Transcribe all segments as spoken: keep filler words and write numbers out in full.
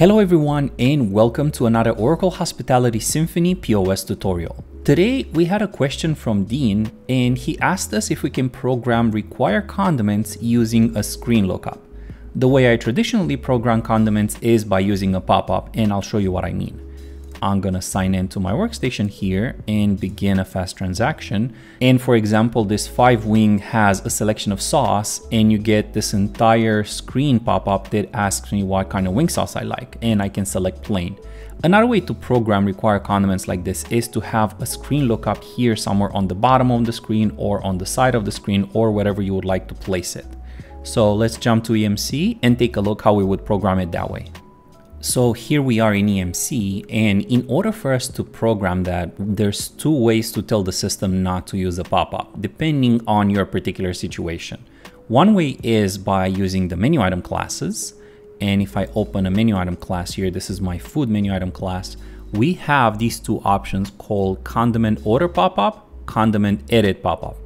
Hello everyone and welcome to another Oracle Hospitality Simphony P O S tutorial. Today we had a question from Dean and he asked us if we can program require condiments using a screen lookup. The way I traditionally program condiments is by using a pop-up, and I'll show you what I mean. I'm gonna sign into my workstation here and begin a fast transaction. And for example, this five wing has a selection of sauce, and you get this entire screen pop-up that asks me what kind of wing sauce I like, and I can select plain. Another way to program require condiments like this is to have a screen lookup here somewhere on the bottom of the screen or on the side of the screen or wherever you would like to place it. So let's jump to E M C and take a look how we would program it that way. So here we are in E M C, and in order for us to program that, there's two ways to tell the system not to use a pop-up, depending on your particular situation. One way is by using the menu item classes. And if I open a menu item class here, this is my food menu item class, we have these two options called condiment order pop-up, condiment edit pop-up.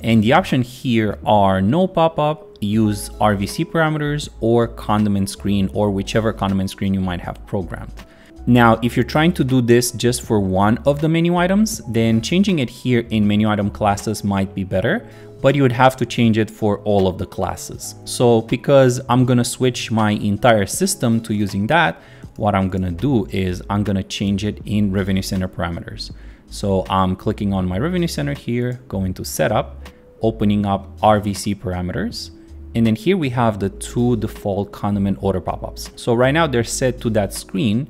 And the options here are no pop-up, use R V C parameters, or condiment screen, or whichever condiment screen you might have programmed. Now, if you're trying to do this just for one of the menu items, then changing it here in menu item classes might be better, but you would have to change it for all of the classes. So because I'm gonna switch my entire system to using that, what I'm gonna do is I'm gonna change it in Revenue Center parameters. So I'm clicking on my Revenue Center here, going to setup, opening up R V C parameters. And then here we have the two default condiment order pop-ups. So right now they're set to that screen.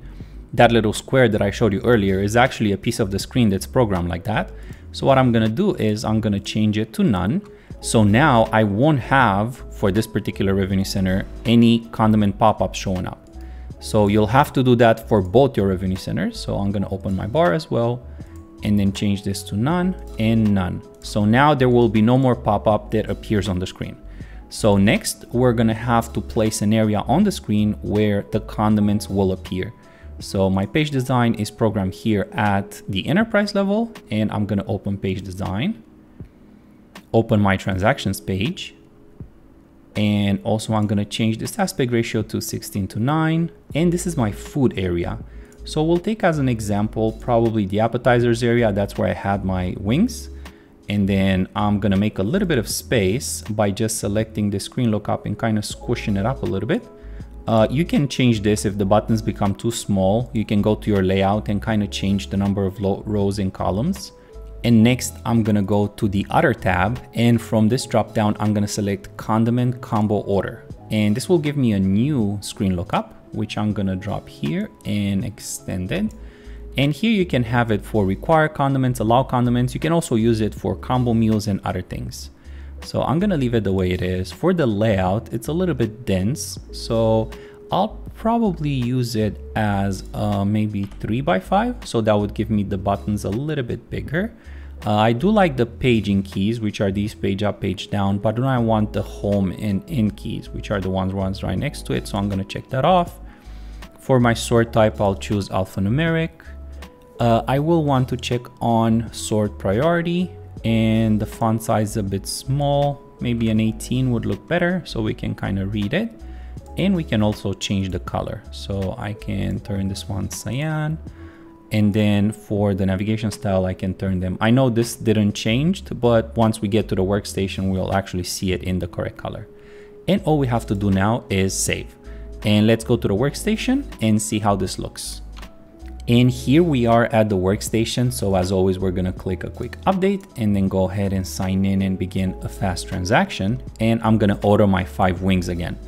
That little square that I showed you earlier is actually a piece of the screen that's programmed like that. So what I'm gonna do is I'm gonna change it to none. So now I won't have, for this particular Revenue Center, any condiment pop-up showing up. So you'll have to do that for both your Revenue Centers. So I'm gonna open my bar as well, and then change this to none and none. So now there will be no more pop-up that appears on the screen. So next, we're gonna have to place an area on the screen where the condiments will appear. So my page design is programmed here at the enterprise level, and I'm gonna open page design, open my transactions page, and also I'm gonna change this aspect ratio to sixteen to nine, and this is my food area. So we'll take as an example, probably the appetizers area. That's where I had my wings. And then I'm gonna make a little bit of space by just selecting the screen lookup and kind of squishing it up a little bit. Uh, you can change this if the buttons become too small. You can go to your layout and kind of change the number of rows and columns. And next I'm gonna go to the other tab. And from this dropdown, I'm gonna select condiment combo order. And this will give me a new screen lookup, which I'm gonna drop here and extend it. And here you can have it for require condiments, allow condiments. You can also use it for combo meals and other things. So I'm gonna leave it the way it is. For the layout, it's a little bit dense. So I'll probably use it as uh, maybe three by five. So that would give me the buttons a little bit bigger. Uh, I do like the paging keys, which are these page up, page down, but then I want the home and end keys, which are the ones, ones right next to it. So I'm gonna check that off. For my sort type, I'll choose alphanumeric. Uh, I will want to check on sort priority, and the font size is a bit small. Maybe an eighteen would look better so we can kind of read it. And we can also change the color. So I can turn this one cyan. And then for the navigation style, I can turn them. I know this didn't change, but once we get to the workstation, we'll actually see it in the correct color. And all we have to do now is save. And let's go to the workstation and see how this looks. And here we are at the workstation. So as always, we're gonna click a quick update and then go ahead and sign in and begin a fast transaction. And I'm gonna order my five wings again.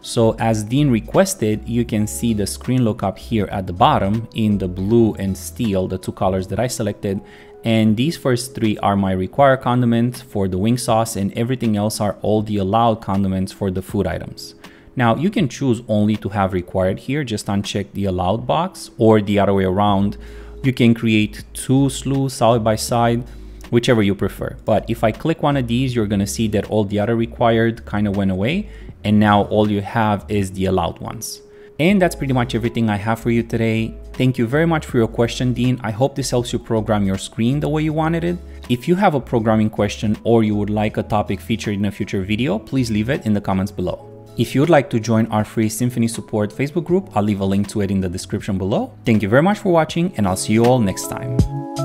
So as Dean requested, you can see the screen lookup here at the bottom in the blue and steel, the two colors that I selected. And these first three are my require condiments for the wing sauce, and everything else are all the allowed condiments for the food items. Now you can choose only to have required here, just uncheck the allowed box, or the other way around. You can create two S L Us side by side, whichever you prefer. But if I click one of these, you're gonna see that all the other required kind of went away. And now all you have is the allowed ones. And that's pretty much everything I have for you today. Thank you very much for your question, Dean. I hope this helps you program your screen the way you wanted it. If you have a programming question or you would like a topic featured in a future video, please leave it in the comments below. If you would like to join our free Simphony support Facebook group, I'll leave a link to it in the description below. Thank you very much for watching, and I'll see you all next time.